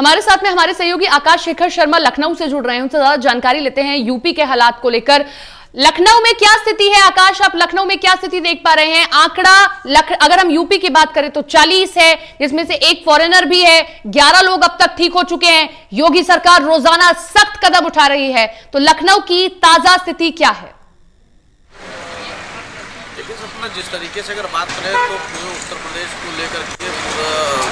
हमारे साथ में हमारे सहयोगी आकाश शिखर शर्मा लखनऊ से जुड़ रहे हैं, उनसे ज्यादा जानकारी लेते हैं यूपी के हालात को लेकर। लखनऊ में क्या स्थिति है आकाश, आप लखनऊ में क्या स्थिति देख पा रहे हैं? आंकड़ा अगर हम यूपी की बात करें तो 40 है, जिसमें से एक फॉरेनर भी है, 11 लोग अब तक ठीक हो चुके हैं। योगी सरकार रोजाना सख्त कदम उठा रही है, तो लखनऊ की ताजा स्थिति क्या है? जिस तरीके से अगर बात करें तो पूरे उत्तर प्रदेश को लेकर के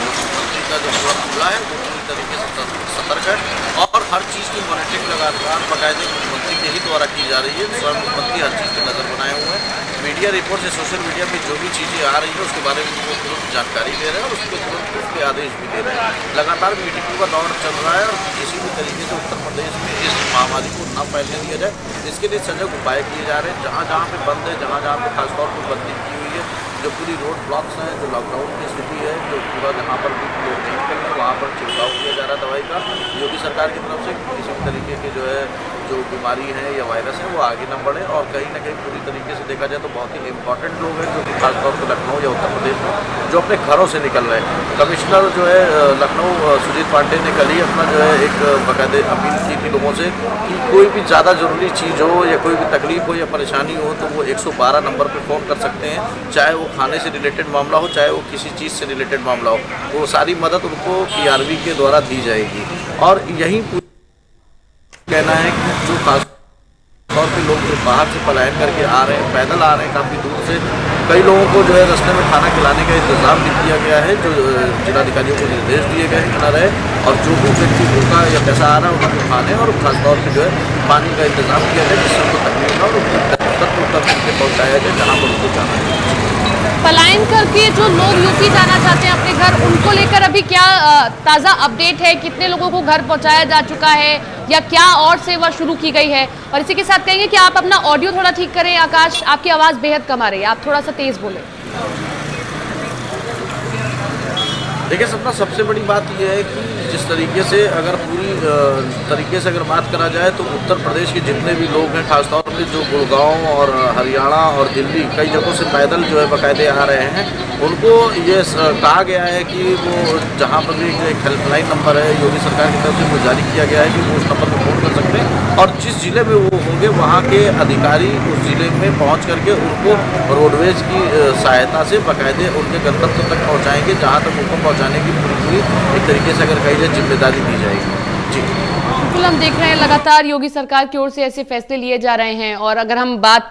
मुख्यमंत्री का जो पूरा खुला है वो पूरी तरीके से सतर्क है और हर चीज़ की मॉनिटरिंग लगातार बाकायदे मुख्यमंत्री के ही द्वारा की जा रही है। स्वयं मुख्यमंत्री हर चीज़ पर नजर बनाए हुए हैं। मीडिया रिपोर्ट या सोशल मीडिया पे जो भी चीज़ें आ रही है उसके बारे में वो तुरंत जानकारी दे रहे हैं और उसके तुरंत उसके आदेश भी दे रहे हैं। लगातार मीटिंगों का दौर चल रहा है और किसी भी तरीके से उत्तर प्रदेश में इस महामारी को न फैलने दिया जाए, इसके लिए सजग उपाय किए जा रहे हैं। जहाँ जहाँ पे बंद है, जहाँ जहाँ पे खासतौर पर बंदी की हुई है, जो पूरी रोड ब्लॉक्स हैं, जो लॉकडाउन की स्थिति है, जो पूरा जहाँ पर भी लोग नहीं निकलते वहाँ पर छिड़काव किया जा रहा है दवाई का। योगी सरकार की तरफ से किसी भी तरीके के जो बीमारी है या वायरस है वो आगे न बढ़े और कहीं ना कहीं पूरी तरीके से देखा जाए तो बहुत ही इम्पॉर्टेंट लोग हैं जो कि खासतौर पर लखनऊ या उत्तर प्रदेश में जो अपने घरों से निकल रहे हैं। कमिश्नर जो है लखनऊ सुजीत पांडेय ने कल ही अपना जो है एक बाकायदे अपील की थी लोगों से कि कोई भी ज़्यादा ज़रूरी चीज़ हो या कोई भी तकलीफ हो या परेशानी हो तो वो 112 नंबर पर फ़ोन कर सकते हैं, चाहे वो खाने से रिलेटेड मामला हो, चाहे वो किसी चीज़ से रिलेटेड मामला हो, वो सारी मदद उनको PRV के द्वारा दी जाएगी। और यही कहना है कि जो खास तौर पर लोग बाहर से पलायन करके आ रहे हैं, पैदल आ रहे हैं काफ़ी दूर से, कई लोगों को जो है रास्ते में खाना खिलाने का इंतजाम भी किया गया है, जो जिलाधिकारियों को निर्देश दिए गए हैं बना रहे और जो भी व्यक्ति भूखा या पैसा आ रहा है उनको खाने और खासतौर पर जो है पानी का इंतजाम किया जाए जिससे उनको तकलीफ ना हो और उनको पहुँचाया जाए जहाँ पर उनको जाना है। पलायन करके जो लोग यूपी जाना चाहते हैं अपने घर, उनको लेकर अभी क्या ताज़ा अपडेट है? कितने लोगों को घर पहुँचाया जा चुका है या क्या और सेवा शुरू की गई है? और इसी के साथ कहेंगे कि आप अपना ऑडियो थोड़ा ठीक करें आकाश, आपकी आवाज़ बेहद कम आ रही है, आप थोड़ा सा तेज़ बोलें। देखिए सबका सबसे बड़ी बात यह है कि जिस तरीके से अगर पूरी तरीके से अगर बात करा जाए तो उत्तर प्रदेश के जितने भी लोग हैं खासतौर पर जो गुड़गांव और हरियाणा और दिल्ली कई जगहों से पैदल जो है बाकायदे आ रहे हैं, उनको ये कहा गया है कि वो जहाँ पर भी एक हेल्पलाइन नंबर है योगी सरकार की तरफ से वो जारी किया गया है कि वो उस नंबर पर फ़ोन कर सकते हैं और जिस ज़िले में वो होंगे वहाँ के अधिकारी उस ज़िले में पहुँच करके उनको रोडवेज की सहायता से बाकायदे उनके गंतव्य तक पहुँचाएँगे, जहाँ तक उनको पहुँचाने की पूरी एक तरीके से अगर कही जिम्मेदारी दी जाएगी। जी बिल्कुल, हम देख रहे हैं लगातार योगी सरकार की ओर से ऐसे फैसले लिए जा रहे हैं। और अगर हम बात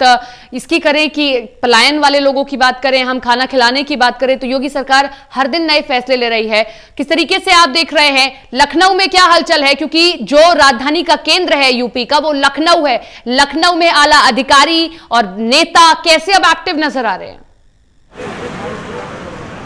इसकी करें कि पलायन वाले लोगों की बात करें, हम खाना खिलाने की बात करें, तो योगी सरकार हर दिन नए फैसले ले रही है। किस तरीके से आप देख रहे हैं लखनऊ में क्या हलचल है? क्योंकि जो राजधानी का केंद्र है यूपी का वो लखनऊ है, लखनऊ में आला अधिकारी और नेता कैसे अब एक्टिव नजर आ रहे हैं?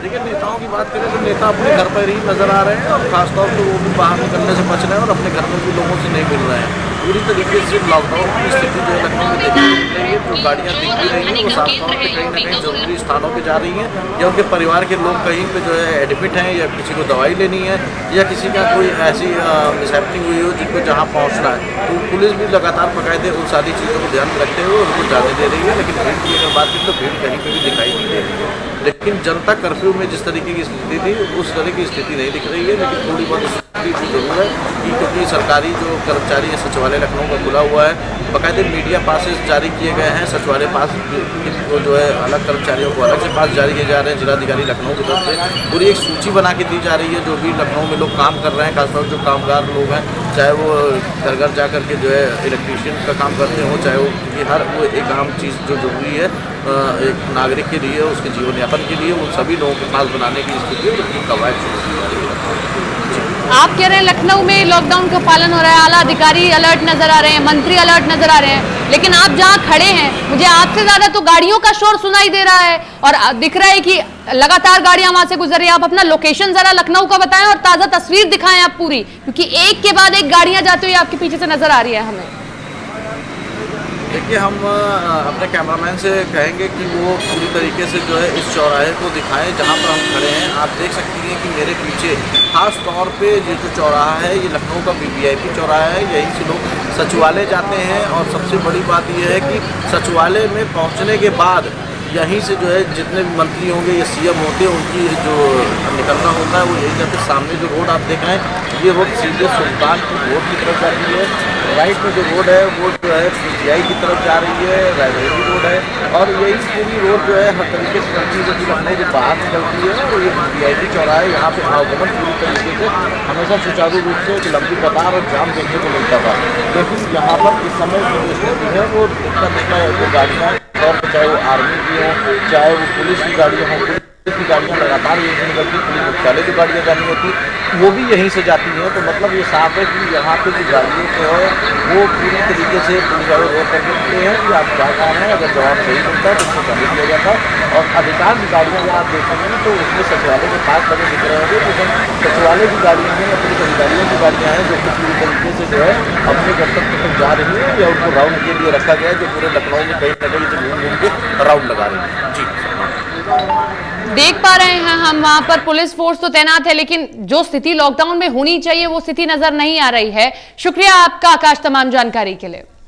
लेकिन नेताओं की बात करें तो नेता अपने घर पर ही नज़र आ रहे हैं और खासतौर पर वो भी बाहर निकलने से बच रहे हैं और अपने घर में भी लोगों से नहीं मिल रहे हैं। पूरी तरीके से लॉकडाउन की स्थिति जो है लखनऊ में देखने को मिल रही है। जो गाड़ियाँ दिख भी रही हैं वो साफ तौर पर कहीं ना कहीं जरूरी स्थानों पर जा रही हैं या उनके परिवार के लोग कहीं पर जो है एडमिट हैं या किसी को दवाई लेनी है या किसी का कोई ऐसी मिसहैपनिंग हुई हो जिनको जहाँ पहुँचना है, तो पुलिस भी लगातार बाकायदे उन सारी चीज़ों को ध्यान रखते हुए उनको जाने दे रही है। लेकिन भीड़ की अगर बात करें तो भीड़ कहीं पर भी दिखाई नहीं दे रही है। लेकिन जनता कर्फ्यू में जिस तरीके की स्थिति थी उस तरह की स्थिति नहीं दिख रही है, लेकिन थोड़ी बहुत स्थिति तो जरूर है कि क्योंकि सरकारी जो कर्मचारी सचिवालय लखनऊ का खुला हुआ है, बाकायदे मीडिया पासेस जारी किए गए हैं, सचिवालय पास जो है अलग कर्मचारियों को अलग से पास जारी किए जा रहे हैं। जिलाधिकारी लखनऊ की तरफ से पूरी एक सूची बना के दी जा रही है जो भी लखनऊ में लोग काम कर रहे हैं, खासतौर पर जो कामगार लोग हैं, चाहे वो घर घर जा कर के जो है इलेक्ट्रीशियन का काम करते हों, चाहे वो हर वो एक आम चीज़ जो जरूरी है एक नागरिक के लिए उसके जीवन यापन के लिए, उन सभी लोगों के पास बनाने की स्थिति उनकी कवायद शुरू की जा रही है। आप कह रहे हैं लखनऊ में लॉकडाउन का पालन हो रहा है, आला अधिकारी अलर्ट नजर आ रहे हैं, मंत्री अलर्ट नजर आ रहे हैं, लेकिन आप जहाँ खड़े हैं मुझे आपसे ज़्यादा तो गाड़ियों का शोर सुनाई दे रहा है और दिख रहा है कि लगातार गाड़ियां वहां से गुजर रही है। आप अपना लोकेशन जरा लखनऊ का बताएं और ताज़ा तस्वीर दिखाएं आप पूरी, क्योंकि एक के बाद एक गाड़ियां जाती हुई आपके पीछे से नजर आ रही है हमें। देखिए हम अपने कैमरामैन से कहेंगे कि वो पूरी तरीके से जो है इस चौराहे को दिखाएं जहाँ पर हम खड़े हैं। आप देख सकती हैं कि मेरे पीछे खास तौर पे ये जो चौराहा है ये लखनऊ का VIP चौराहा है, यहीं से लोग सचिवालय जाते हैं और सबसे बड़ी बात यह है कि सचिवालय में पहुँचने के बाद यहीं से जो है जितने भी मंत्री होंगे या CM होते हैं उनकी जो निकलना होता है वो यहीं जाते। सामने जो रोड आप देख रहे हैं ये रोड सीधे सुल्तानपुर रोड की तरफ जा रही है। राइट में जो रोड है वो जो है CTI की तरफ जा रही है, रायबरेली रोड है। और यही पूरी रोड जो है हर तरीके से कंपनी वाहने जो बाहर निकलती है और ये VIP चौराहा है, यहाँ पर आवागमन पूरी तरीके से हमेशा सुचारू रूप से एक लंबी कतार और जाम देखने को मिलता था। लेकिन यहाँ पर इस समय जो स्थिति है वो गाड़ियाँ और चाहे वो आर्मी की हों, चाहे वो पुलिस की गाड़ियाँ हों, पुलिस की गाड़ियाँ लगातार यहीं निकलती, पुलिस मुख्यालय की गाड़ियाँ जानी होती वो भी यहीं से जाती हैं। तो मतलब ये साफ है कि यहाँ पे जो गाड़ियों को है वो पूरी तरीके से पुलिस वाले रोक कर सकते हैं कि आप क्या काम है। अगर जवाब सही मिलता है तो उसको पहले किया जाता है। और अधिकांश गाड़ियाँ जहाँ आप देखेंगे तो उसमें सचिवालय के पास बने दिख रहे होंगे, लेकिन सचिवालय की गाड़ियाँ हैं या पुलिस अधिकारियों की गाड़ियाँ हैं जो कि पूरी तरीके से जो है अपने गंतव्य तक जा रही है या उनको राउंड के लिए रखा गया है जो पूरे लखनऊ में कहीं ना कहीं जमीन घूम के राउंड लगा रहे हैं। जी देख पा रहे हैं हम, वहां पर पुलिस फोर्स तो तैनात है लेकिन जो स्थिति लॉकडाउन में होनी चाहिए वो स्थिति नजर नहीं आ रही है। शुक्रिया आपका आकाश तमाम जानकारी के लिए।